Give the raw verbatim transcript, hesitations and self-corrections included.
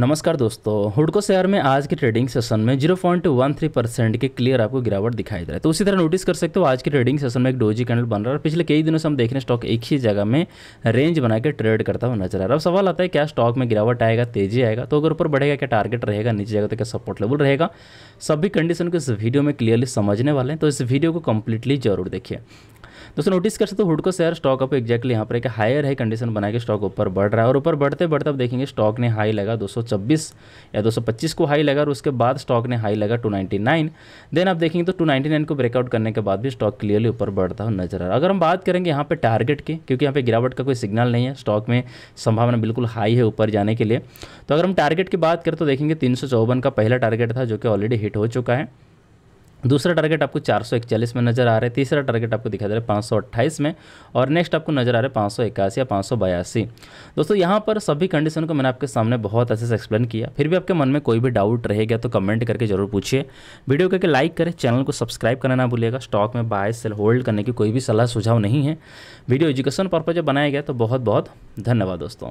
नमस्कार दोस्तों, हुडको शेयर में आज के ट्रेडिंग सेशन में zero point one three percent के क्लियर आपको गिरावट दिखाई दे रहा है। तो उसी तरह नोटिस कर सकते हो आज के ट्रेडिंग सेशन में एक डोजी कैंडल बन रहा है। पिछले कई दिनों से हम देख रहे हैं स्टॉक एक ही जगह में रेंज बना के ट्रेड करता हुआ नजर आ रहा है। अब सवाल आता है क्या स्टॉक में गिरावट आएगा, तेजी आएगा तो अगर ऊपर बढ़ेगा क्या टारगेट रहेगा, नीचे जाएगा तो क्या सपोर्ट लेवल रहेगा। सभी कंडीशन को इस वीडियो में क्लियरली समझने वाले हैं, तो इस वीडियो को कंप्लीटली जरूर देखिए। दोस्तों नोटिस कर सकते हो हुडको शेयर स्टॉक आपको एक्जैक्टली यहाँ पर एक हायर हाई कंडीशन बना के स्टॉक ऊपर बढ़ रहा है और ऊपर बढ़ते बढ़ते आप देखेंगे स्टॉक ने हाई लगा दो सौ छब्बीस या दो सौ पच्चीस को हाई लगा और उसके बाद स्टॉक ने हाई लगा टू नाइन्टी नाइन। देन आप देखेंगे तो टू नाइन्टी नाइन को ब्रेकआउट करने के बाद भी स्टॉक क्लियरली ऊपर बढ़ता हुआ नजर आ रहा है। अगर हम बात करेंगे यहाँ पर टारगेट की, क्योंकि यहाँ पर गिरावट का कोई सिग्नल नहीं है, स्टॉक में संभावना बिल्कुल हाई है ऊपर जाने के लिए। तो अगर हम टारगेट की बात करें तो देखेंगे तीन सौ चौवन का पहला टारगेट था जो कि ऑलरेडी हिट हो चुका है। दूसरा टारगेट आपको चार सौ इकतालीस में नजर आ रहा है, तीसरा टारगेट आपको दिखा दे रहा है पाँच सौ अट्ठाईस में और नेक्स्ट आपको नजर आ रहा है पाँच सौ इक्यासी या पाँच सौ बयासी। दोस्तों यहाँ पर सभी कंडीशन को मैंने आपके सामने बहुत अच्छे से एक्सप्लेन किया, फिर भी आपके मन में कोई भी डाउट रहेगा तो कमेंट करके जरूर पूछिए। वीडियो करके लाइक करें, चैनल को सब्सक्राइब करना ना भूलिएगा। स्टॉक में बाय सेल होल्ड करने की कोई भी सलाह सुझाव नहीं है, वीडियो एजुकेशन पर्पज बनाया गया। तो बहुत बहुत धन्यवाद दोस्तों।